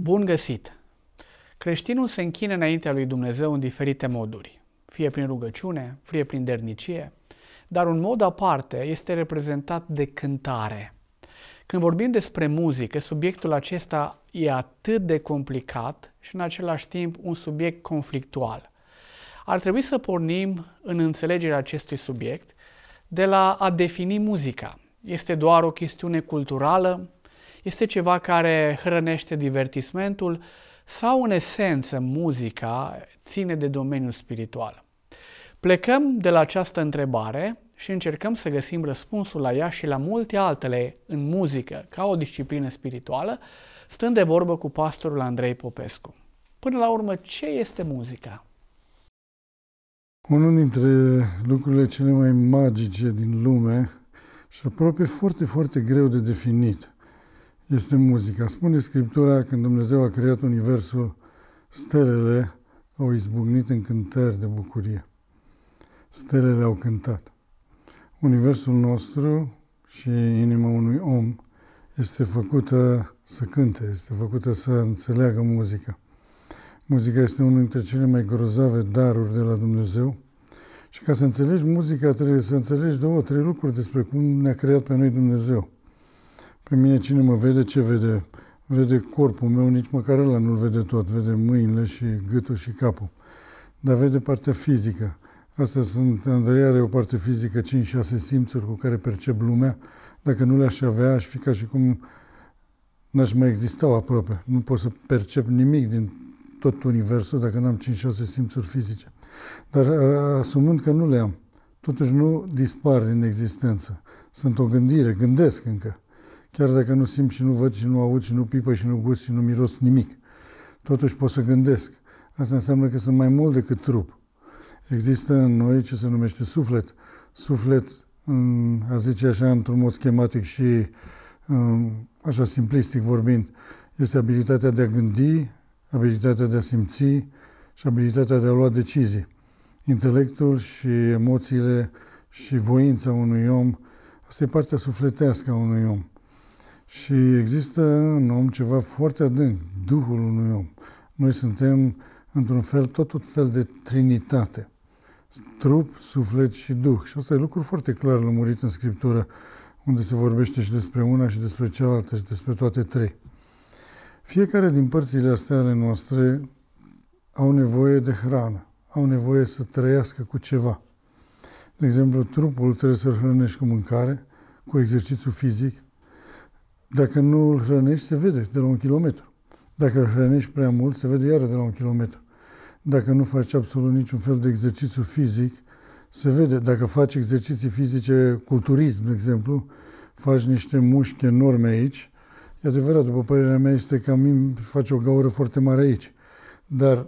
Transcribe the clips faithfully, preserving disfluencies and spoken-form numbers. Bun găsit! Creștinul se închină înaintea lui Dumnezeu în diferite moduri, fie prin rugăciune, fie prin dernicie, dar un mod aparte este reprezentat de cântare. Când vorbim despre muzică, subiectul acesta e atât de complicat și în același timp un subiect conflictual. Ar trebui să pornim în înțelegerea acestui subiect de la a defini muzica. Este doar o chestiune culturală? Este ceva care hrănește divertismentul? Sau, în esență, muzica ține de domeniul spiritual? Plecăm de la această întrebare și încercăm să găsim răspunsul la ea și la multe altele în muzică, ca o disciplină spirituală, stând de vorbă cu pastorul Andrei Popescu. Până la urmă, ce este muzica? Unul dintre lucrurile cele mai magice din lume și aproape foarte, foarte greu de definit este muzica. Spune Scriptura, când Dumnezeu a creat universul, stelele au izbucnit în cântări de bucurie. Stelele au cântat. Universul nostru și inima unui om este făcută să cânte, este făcută să înțeleagă muzica. Muzica este unul dintre cele mai grozave daruri de la Dumnezeu și ca să înțelegi muzica trebuie să înțelegi două, trei lucruri despre cum ne-a creat pe noi Dumnezeu. Pe mine cine mă vede, ce vede? Vede corpul meu, nici măcar ăla nu-l vede tot, vede mâinile și gâtul și capul, dar vede partea fizică. Asta sunt, Andrei are o parte fizică, cinci șase simțuri cu care percep lumea. Dacă nu le-aș avea, aș fi ca și cum n-aș mai exista aproape. Nu pot să percep nimic din tot universul dacă n-am cinci șase simțuri fizice. Dar asumând că nu le am, totuși nu dispar din existență. Sunt o gândire, gândesc încă. Chiar dacă nu simt și nu văd și nu aud și nu pipă și nu gust și nu miros nimic, totuși pot să gândesc. Asta înseamnă că sunt mai mult decât trup. Există în noi ce se numește suflet. Suflet, a zice așa, într-un mod schematic și așa simplistic vorbind, este abilitatea de a gândi, abilitatea de a simți și abilitatea de a lua decizii. Intelectul și emoțiile și voința unui om, asta e partea sufletească a unui om. Și există în om ceva foarte adânc, Duhul unui om. Noi suntem, într-un fel, tot un fel de trinitate. Trup, suflet și Duh. Și asta e lucru foarte clar lămurit în Scriptură, unde se vorbește și despre una și despre cealaltă și despre toate trei. Fiecare din părțile astea ale noastre au nevoie de hrană, au nevoie să trăiască cu ceva. De exemplu, trupul trebuie să-l hrănești cu mâncare, cu exercițiu fizic. Dacă nu îl hrănești, se vede de la un kilometru. Dacă îl hrănești prea mult, se vede iară de la un kilometru. Dacă nu faci absolut niciun fel de exercițiu fizic, se vede. Dacă faci exerciții fizice, culturism, de exemplu, faci niște mușchi enorme aici, e adevărat, după părerea mea, este că îmi faci o gaură foarte mare aici. Dar,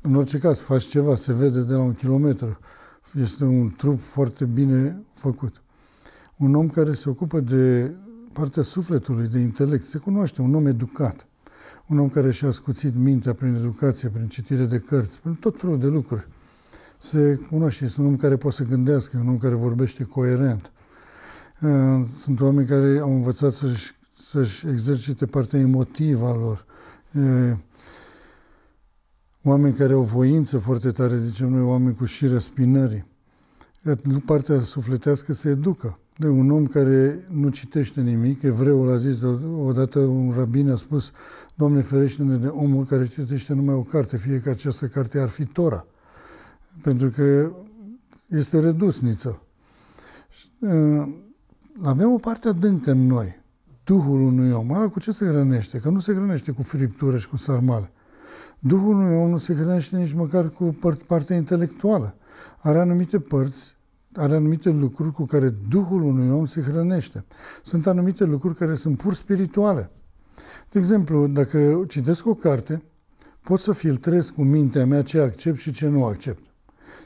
în orice caz, faci ceva, se vede de la un kilometru. Este un trup foarte bine făcut. Un om care se ocupă de partea sufletului, de intelect, se cunoaște, un om educat. Un om care și-a ascuțit mintea prin educație, prin citire de cărți, prin tot felul de lucruri. Se cunoaște, este un om care poate să gândească, un om care vorbește coerent. Sunt oameni care au învățat să-și să-și exercite partea emotivă a lor. Oameni care au voință foarte tare, zicem noi, oameni cu șirea spinării. Partea sufletească se educă. De un om care nu citește nimic, evreul a zis odată, un rabin a spus: Doamne ferește-ne de omul care citește numai o carte, fie că această carte ar fi Tora, pentru că este redusniță. Avem o parte adâncă în noi, Duhul unui om. Ala cu ce se hrănește? Că nu se hrănește cu friptură și cu sarmale. Duhul unui om nu se hrănește nici măcar cu partea intelectuală. Are anumite părți, are anumite lucruri cu care Duhul unui om se hrănește. Sunt anumite lucruri care sunt pur spirituale. De exemplu, dacă citesc o carte, pot să filtrez cu mintea mea ce accept și ce nu accept.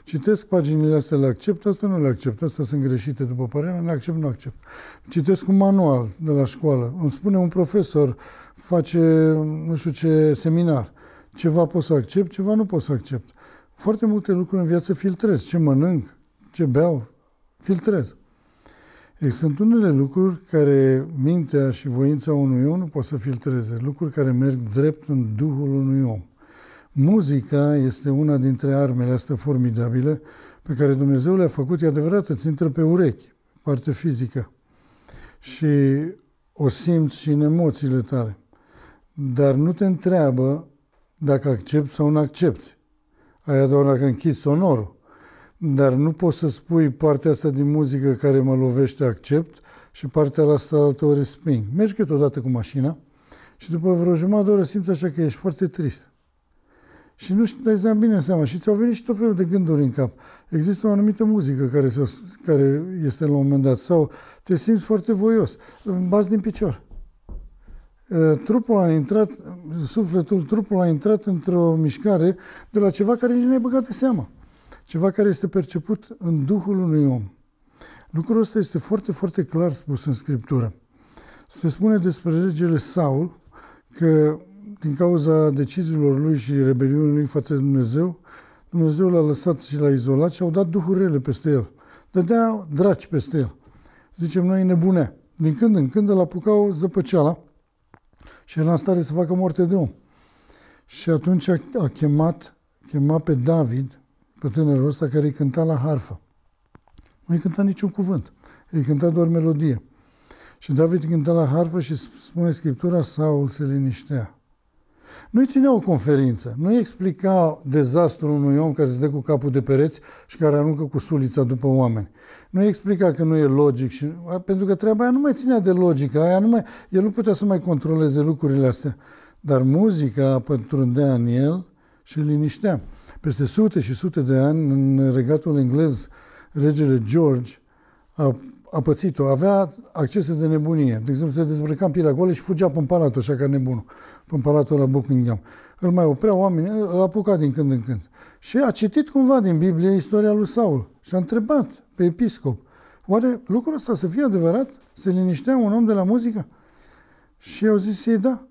Citesc paginile astea, le accept, astea nu le accept, astea sunt greșite, după părerea mea, le accept, nu accept. Citesc un manual de la școală, îmi spune un profesor, face nu știu ce seminar, ceva pot să accept, ceva nu pot să accept. Foarte multe lucruri în viață filtrez, ce mănânc, ce beau, filtrez. Sunt unele lucruri care mintea și voința unui om nu pot să filtreze, lucruri care merg drept în duhul unui om. Muzica este una dintre armele astea formidabile pe care Dumnezeu le-a făcut, e adevărat, îți intră pe urechi, partea fizică, și o simți și în emoțiile tale. Dar nu te întreabă dacă accepti sau nu accepti. Aia doar dacă închizi sonorul. Dar nu poți să spui partea asta din muzică care mă lovește accept și partea asta altă o resping. Mergi câteodată cu mașina și după vreo jumătate de oră simți așa că ești foarte trist. Și nu știi, dai bine seama. Și ți-au venit și tot felul de gânduri în cap. Există o anumită muzică care, se, care este la un moment dat. Sau te simți foarte voios. Bați din picior. Trupul a intrat, sufletul, trupul a intrat într-o mișcare de la ceva care nici nu ai băgat de seama. Ceva care este perceput în duhul unui om. Lucrul ăsta este foarte, foarte clar spus în Scriptură. Se spune despre regele Saul că din cauza deciziilor lui și rebeliunii lui față de Dumnezeu, Dumnezeu l-a lăsat și l-a izolat și au dat duhuri rele peste el. Dădea draci peste el. Zicem noi, nebunea. Din când în când îl apuca o zăpăceala și era în stare să facă moarte de om. Și atunci a chemat, chema pe David, pe tânărul ăsta care îi cânta la harfă. Nu îi cânta niciun cuvânt, îi cânta doar melodie. Și David cânta la harfă și spune Scriptura, Saul se liniștea. Nu-i ținea o conferință, nu-i explica dezastrul unui om care se dă cu capul de pereți și care aruncă cu sulița după oameni. Nu-i explica că nu e logic, și, pentru că treaba aia nu mai ținea de logică, aia nu mai, el nu putea să mai controleze lucrurile astea. Dar muzica pătrundea în el și liniștea. Peste sute și sute de ani, în regatul englez, regele George a, a pățit-o, avea accese de nebunie. De exemplu, se dezbrăca în pielea goală și fugea pe palat, așa ca nebunul, pe palatul la Buckingham. Îl mai oprea oamenii, îl apuca din când în când. Și a citit cumva din Biblie istoria lui Saul și a întrebat pe episcop, oare lucrul ăsta să fie adevărat? Se liniștea un om de la muzică? Și i-au zis ei, da.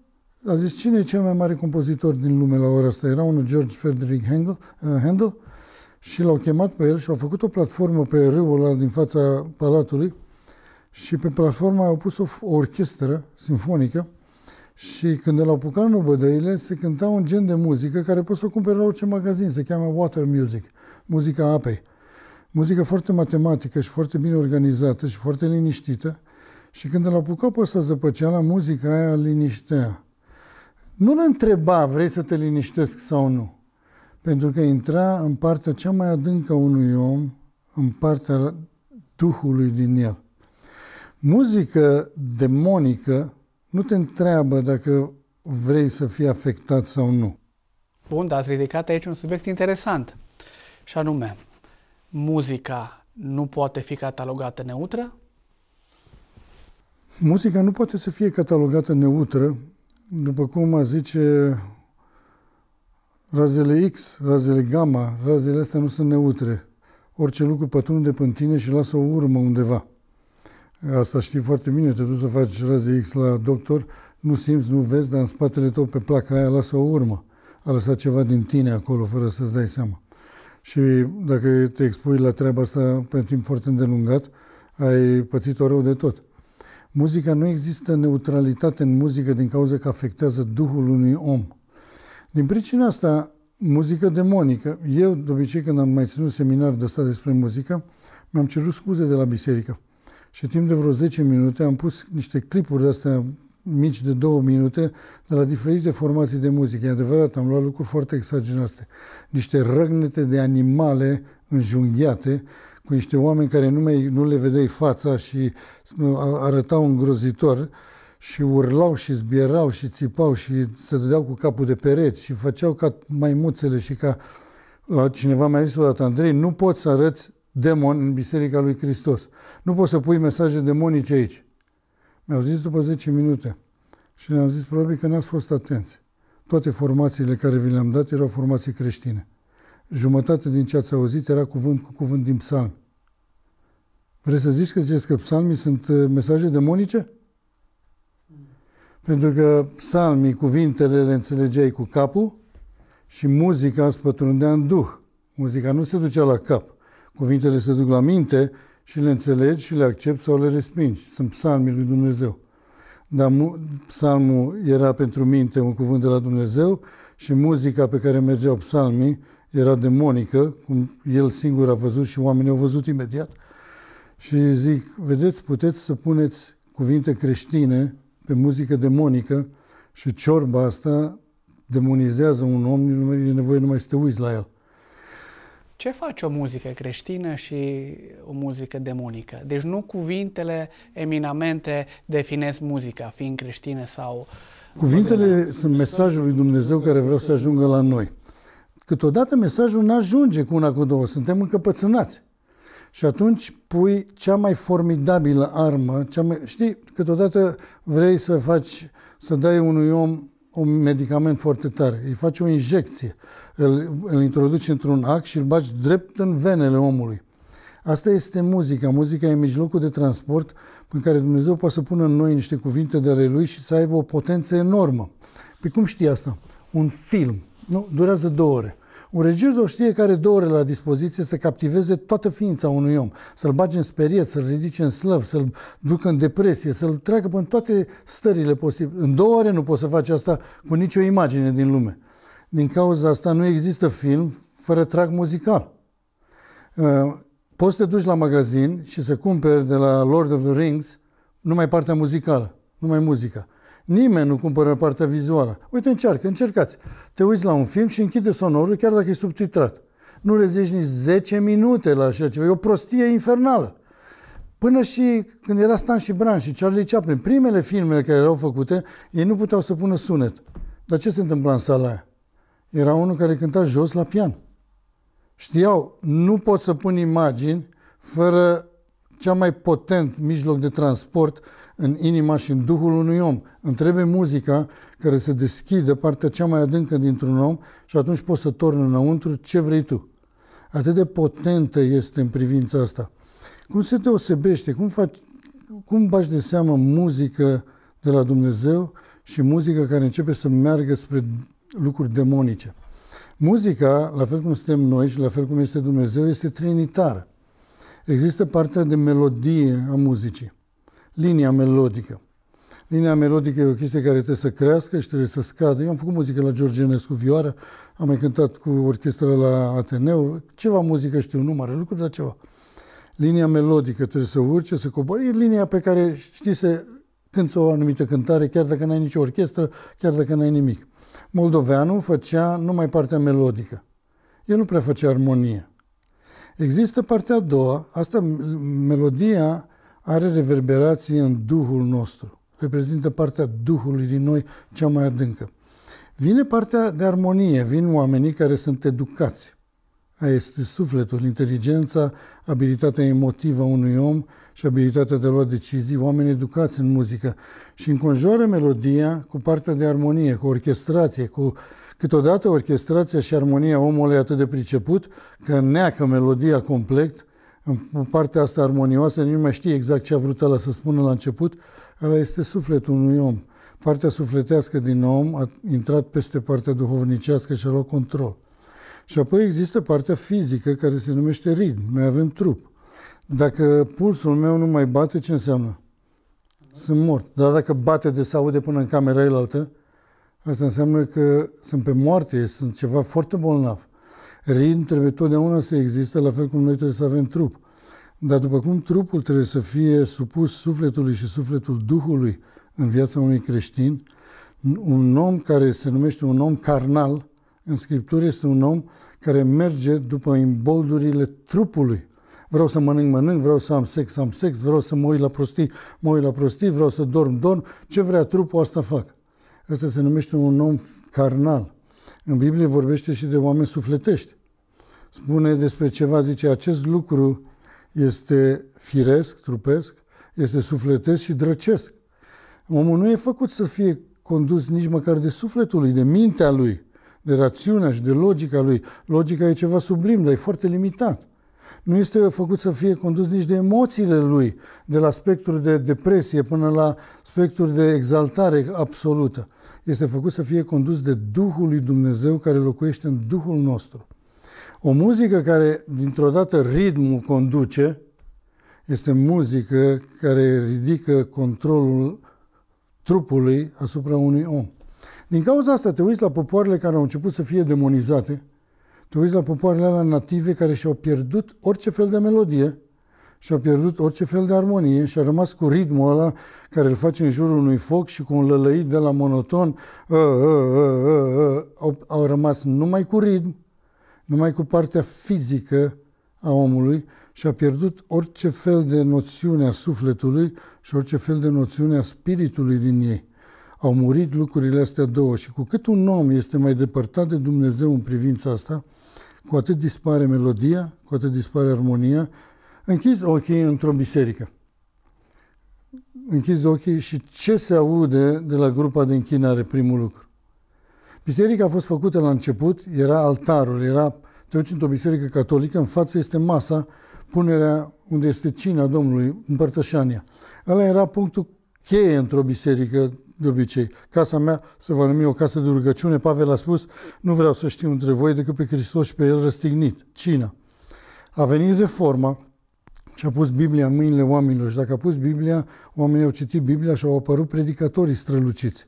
A zis, cine e cel mai mare compozitor din lume la ora asta? Era unul George Frederick Handel, uh, Handel și l-au chemat pe el și au făcut o platformă pe râul ăla din fața palatului și pe platforma au pus o, o orchestră sinfonică și când l-au apucat în obădăile se cânta un gen de muzică care poți să o cumperi la orice magazin, se cheamă Water Music, muzica apei. Muzică foarte matematică și foarte bine organizată și foarte liniștită și când l-au apucat pe ăsta zăpăceala, muzica aia liniștea. Nu l-a întrebat, vrei să te liniștesc sau nu? Pentru că intra în partea cea mai adâncă a unui om, în partea Duhului din el. Muzică demonică nu te întreabă dacă vrei să fii afectat sau nu. Bun, dar ați ridicat aici un subiect interesant. Și anume, muzica nu poate fi catalogată neutră? Muzica nu poate să fie catalogată neutră, după cum zice, razele X, razele gamma, razele astea nu sunt neutre. Orice lucru pătrunde pe tine și lasă o urmă undeva. Asta știi foarte bine, te duci să faci raze X la doctor, nu simți, nu vezi, dar în spatele tău pe placa aia lasă o urmă. A lăsat ceva din tine acolo, fără să-ți dai seama. Și dacă te expui la treaba asta pe timp foarte îndelungat, ai pățit-o rău de tot. Muzica nu există neutralitate în muzică din cauza că afectează duhul unui om. Din pricina asta, muzică demonică, eu de obicei când am mai ținut seminar de asta despre muzică, mi-am cerut scuze de la biserică. Și timp de vreo zece minute am pus niște clipuri de astea mici de două minute de la diferite formații de muzică. E adevărat, am luat lucruri foarte exagerate. Niște răgnete de animale înjunghiate, cu niște oameni care nu, mai, nu le vedeai fața și arătau îngrozitor și urlau și zbierau și țipau și se dădeau cu capul de pereți și făceau ca maimuțele și ca... La cineva mi-a zis odată, Andrei, nu poți să arăți demon în Biserica lui Hristos. Nu poți să pui mesaje demonice aici. Mi-au zis după zece minute și le-am zis probabil că n-ați fost atenți. Toate formațiile care vi le-am dat erau formații creștine. Jumătate din ce ați auzit era cuvânt cu cuvânt din psalmi. Vreți să zici că ziceți că psalmii sunt mesaje demonice? Pentru că psalmii, cuvintele le înțelegeai cu capul și muzica îți pătrundea în duh. Muzica nu se ducea la cap. Cuvintele se duc la minte și le înțelegi și le accepti sau le respingi. Sunt psalmii lui Dumnezeu. Dar psalmul era pentru minte un cuvânt de la Dumnezeu și muzica pe care mergeau psalmii era demonică, cum el singur a văzut și oamenii au văzut imediat. Și zic, vedeți, puteți să puneți cuvinte creștine pe muzică demonică și ciorba asta demonizează un om, e nevoie numai să te uiți la el. Ce face o muzică creștină și o muzică demonică? Deci nu cuvintele eminamente definesc muzica, fiind creștină sau... Cuvintele sunt mesajul lui Dumnezeu care vrea să ajungă la noi. Câteodată mesajul nu ajunge cu una, cu două, suntem încăpățânați. Și atunci pui cea mai formidabilă armă, cea mai... știi, câteodată vrei să faci, să dai unui om un medicament foarte tare, îi faci o injecție, îl, îl introduci într-un ac și îl bagi drept în venele omului. Asta este muzica. Muzica e mijlocul de transport în care Dumnezeu poate să pună în noi niște cuvinte de ale Lui și să aibă o potență enormă. Pe cum știi asta? Un film, nu? Durează două ore. Un regizor știe că are două ore la dispoziție să captiveze toată ființa unui om, să-l bage în sperie, să-l ridice în slăv, să-l ducă în depresie, să-l treacă până toate stările posibile. În două ore nu poți să faci asta cu nicio imagine din lume. Din cauza asta nu există film fără tract muzical. Poți să te duci la magazin și să cumperi de la Lord of the Rings numai partea muzicală, numai muzica. Nimeni nu cumpără partea vizuală. Uite, încearcă, încercați. Te uiți la un film și închide sonorul, chiar dacă e subtitrat. Nu reziști nici zece minute la așa ceva. E o prostie infernală. Până și când era Stan și Bran și Charlie Chaplin, primele filme care erau făcute, ei nu puteau să pună sunet. Dar ce se întâmpla în sala aia? Era unul care cânta jos la pian. Știau, nu pot să pun imagini fără cea mai potent mijloc de transport în inima și în duhul unui om. Îmi trebuie muzica care să deschidă partea cea mai adâncă dintr-un om și atunci poți să torni înăuntru ce vrei tu. Atât de potentă este în privința asta. Cum se deosebește? Cum, faci, cum bagi de seamă muzică de la Dumnezeu și muzică care începe să meargă spre lucruri demonice? Muzica, la fel cum suntem noi și la fel cum este Dumnezeu, este trinitară. Există partea de melodie a muzicii, linia melodică. Linia melodică e o chestie care trebuie să crească și trebuie să scadă. Eu am făcut muzică la George Enescu vioară, am mai cântat cu orchestră la Ateneu, ceva muzică știu, nu mare lucru, dar ceva. Linia melodică trebuie să urce, să coboare, e linia pe care știi să cânți o anumită cântare, chiar dacă n-ai nicio orchestră, chiar dacă n-ai nimic. Moldoveanu făcea numai partea melodică. El nu prea făcea armonie. Există partea a doua, asta, melodia are reverberații în Duhul nostru, reprezintă partea Duhului din noi cea mai adâncă. Vine partea de armonie, vin oamenii care sunt educați. Aia este sufletul, inteligența, abilitatea emotivă a unui om și abilitatea de a lua decizii, oameni educați în muzică. Și înconjoară melodia cu partea de armonie, cu orchestrație, cu... Câteodată orchestrația și armonia omului e atât de priceput că neacă melodia complet, în partea asta armonioasă, nici nu mai știe exact ce a vrut ăla să spună la început, ăla este sufletul unui om. Partea sufletească din om a intrat peste partea duhovnicească și a luat control. Și apoi există partea fizică care se numește ritm. Noi avem trup. Dacă pulsul meu nu mai bate, ce înseamnă? Sunt mort. Dar dacă bate de se aude până în camera elaltă, asta înseamnă că sunt pe moarte, sunt ceva foarte bolnav. Ritm trebuie totdeauna să existe, la fel cum noi trebuie să avem trup. Dar după cum trupul trebuie să fie supus sufletului și sufletul Duhului în viața unui creștin, un om care se numește un om carnal, în Scriptură este un om care merge după imboldurile trupului. Vreau să mănânc, mănânc, vreau să am sex, am sex, vreau să mă uit la prostii, mă uit la prostii, vreau să dorm, dorm, ce vrea trupul, asta fac. Asta se numește un om carnal. În Biblie vorbește și de oameni sufletești. Spune despre ceva, zice, acest lucru este firesc, trupesc, este sufletesc și drăcesc. Omul nu e făcut să fie condus nici măcar de sufletul lui, de mintea lui, de rațiunea și de logica lui. Logica e ceva sublim, dar e foarte limitat. Nu este făcut să fie condus nici de emoțiile lui, de la spectrul de depresie până la spectrul de exaltare absolută. Este făcut să fie condus de Duhul lui Dumnezeu care locuiește în Duhul nostru. O muzică care, dintr-o dată, ritmul conduce, este muzică care ridică controlul trupului asupra unui om. Din cauza asta te uiți la popoarele care au început să fie demonizate, te uiți la popoarele alea native care și-au pierdut orice fel de melodie, și-au pierdut orice fel de armonie și-a rămas cu ritmul ăla care îl face în jurul unui foc și cu un lălăit de la monoton, a, a, a, a, au, au rămas numai cu ritm, numai cu partea fizică a omului și a pierdut orice fel de noțiune a sufletului și orice fel de noțiune a spiritului din ei. Au murit lucrurile astea două și cu cât un om este mai depărtat de Dumnezeu în privința asta, cu atât dispare melodia, cu atât dispare armonia. Închizi ochii într-o biserică. Închizi ochii și ce se aude de la grupa de închinare, primul lucru. Biserica a fost făcută la început, era altarul, era, te duci într-o biserică catolică, în față este masa, punerea unde este cina Domnului, împărtășania. Ăla era punctul cheie într-o biserică, de obicei. Casa mea se va numi o casă de rugăciune. Pavel a spus, nu vreau să știu între voi decât pe Hristos și pe El răstignit, cina. A venit Reforma, și a pus Biblia în mâinile oamenilor. Și dacă a pus Biblia, oamenii au citit Biblia și au apărut predicatorii străluciți.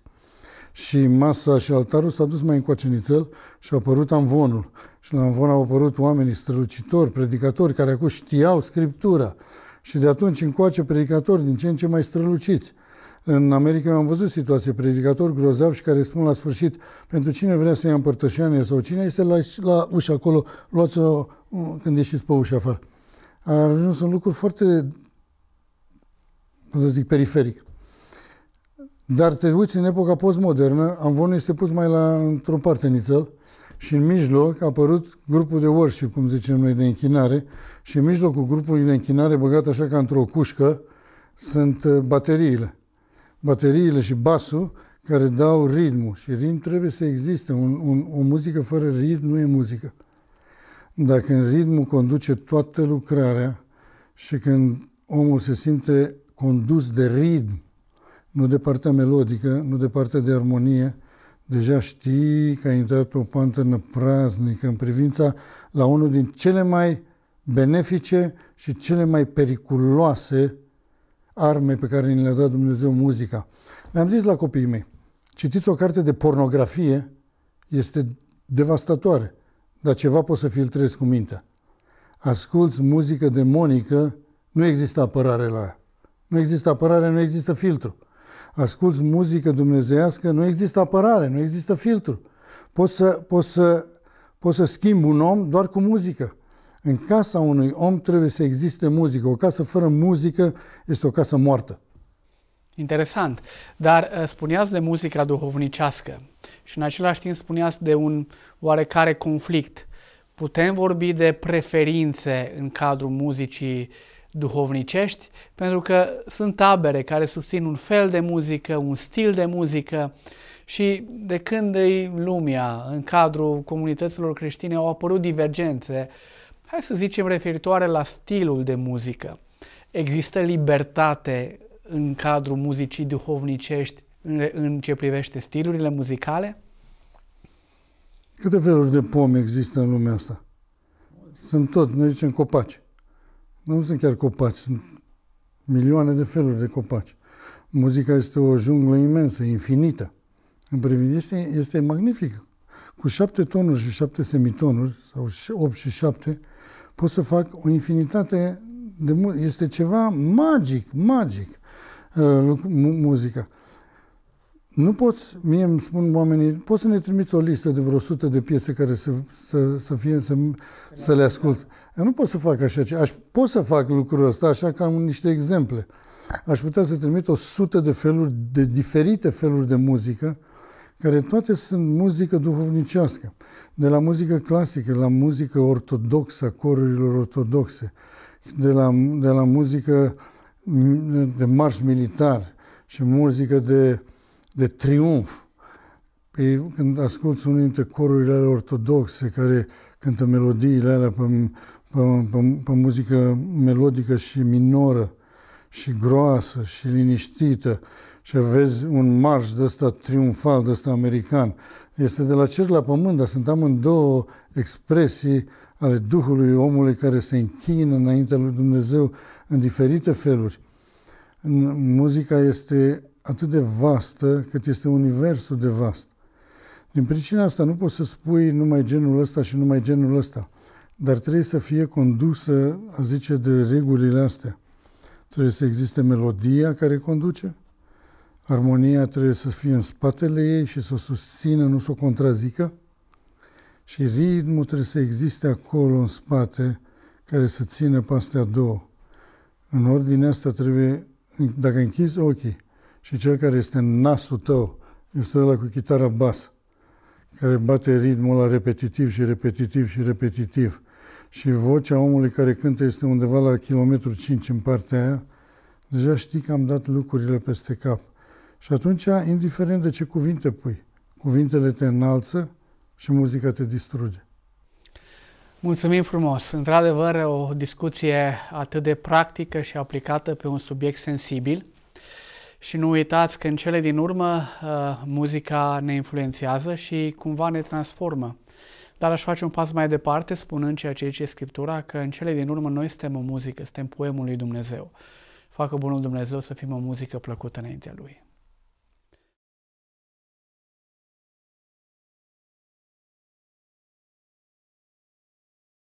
Și masa și altarul s-a dus mai încoace nițel și a apărut amvonul. Și la amvon au apărut oamenii strălucitori, predicatori, care acum știau Scriptura. Și de atunci încoace predicatori din ce în ce mai străluciți. În America am văzut situații, predicatori grozavi și care spun la sfârșit, pentru cine vrea să ia împărtășanie sau cine este la, la ușa acolo, luați-o când ieșiți pe ușa afară. A ajuns un lucru foarte, cum să zic, periferic. Dar te uiți în epoca postmodernă, amvonul este pus mai la într-o parte nițel și în mijloc a apărut grupul de worship, cum zicem noi, de închinare și în mijlocul grupului de închinare, băgat așa ca într-o cușcă, sunt bateriile. Bateriile și basul care dau ritmul și ritm trebuie să existe. Un, un, o muzică fără ritm nu e muzică. Dacă în ritmul conduce toată lucrarea și când omul se simte condus de ritm, nu de partea melodică, nu de partea de armonie, deja știi că ai intrat pe o panternă praznică în privința la unul din cele mai benefice și cele mai periculoase arme pe care ni le-a dat Dumnezeu muzica. Le-am zis la copiii mei, citiți o carte de pornografie, este devastatoare. Dar ceva poți să filtrezi cu mintea. Asculți muzică demonică, nu există apărare la ea. Nu există apărare, nu există filtru. Asculți muzică dumnezeiască, nu există apărare, nu există filtru. Poți să, poți să, poți să schimbi un om doar cu muzică. În casa unui om trebuie să existe muzică. O casă fără muzică este o casă moartă. Interesant. Dar spuneați de muzica duhovnicească și în același timp spuneați de un oarecare conflict. Putem vorbi de preferințe în cadrul muzicii duhovnicești? Pentru că sunt tabere care susțin un fel de muzică, un stil de muzică și de când e lumea în cadrul comunităților creștine au apărut divergențe, hai să zicem referitoare la stilul de muzică. Există libertate în cadrul muzicii duhovnicești în ce privește stilurile muzicale? Câte feluri de pomi există în lumea asta? Sunt tot, noi zicem copaci. Nu sunt chiar copaci, sunt milioane de feluri de copaci. Muzica este o junglă imensă, infinită. În privință este magnifică. Cu șapte tonuri și șapte semitonuri, sau opt și șapte, pot să fac o infinitate de muzică. Este ceva magic, magic, uh, muzica. Nu poți, mie îmi spun oamenii, poți să ne trimiți o listă de vreo o sută de piese care să, să, să, fie, să, să le ascult. Eu nu pot să fac așa ceva. Pot să fac lucrul ăsta așa ca niște exemple. Aș putea să trimit o sută de feluri, de diferite feluri de muzică, care toate sunt muzică duhovnicească. De la muzică clasică, la muzică ortodoxă, a corurilor ortodoxe, de la, de la muzică de marș militar și muzică de de triumf. Păi, când asculți unul dintre corurile alea ortodoxe care cântă melodiile alea pe, pe, pe, pe muzică melodică și minoră și groasă și liniștită și vezi un marș de ăsta triumfal, de ăsta american. Este de la cer la pământ, dar sunt amândouă expresii ale Duhului omului care se închină înaintea lui Dumnezeu în diferite feluri. Muzica este atât de vastă cât este universul de vast. Din pricina asta nu poți să spui numai genul ăsta și numai genul ăsta, dar trebuie să fie condusă, a zice, de regulile astea. Trebuie să existe melodia care conduce, armonia trebuie să fie în spatele ei și să o susțină, nu să o contrazică, și ritmul trebuie să existe acolo în spate, care să țină pe astea două. În ordinea asta trebuie, dacă închizi ochii și cel care este în nasul tău, este ăla cu chitara bas, care bate ritmul ăla repetitiv și repetitiv și repetitiv. Și vocea omului care cântă este undeva la kilometru cinci în partea aia, deja știi că am dat lucrurile peste cap. Și atunci, indiferent de ce cuvinte pui, cuvintele te înalță și muzica te distruge. Mulțumim frumos! Într-adevăr, o discuție atât de practică și aplicată pe un subiect sensibil. Și nu uitați că în cele din urmă muzica ne influențează și cumva ne transformă. Dar aș face un pas mai departe spunând ceea ce zice Scriptura, că în cele din urmă noi suntem o muzică, suntem poemul lui Dumnezeu. Facă bunul Dumnezeu să fim o muzică plăcută înaintea Lui.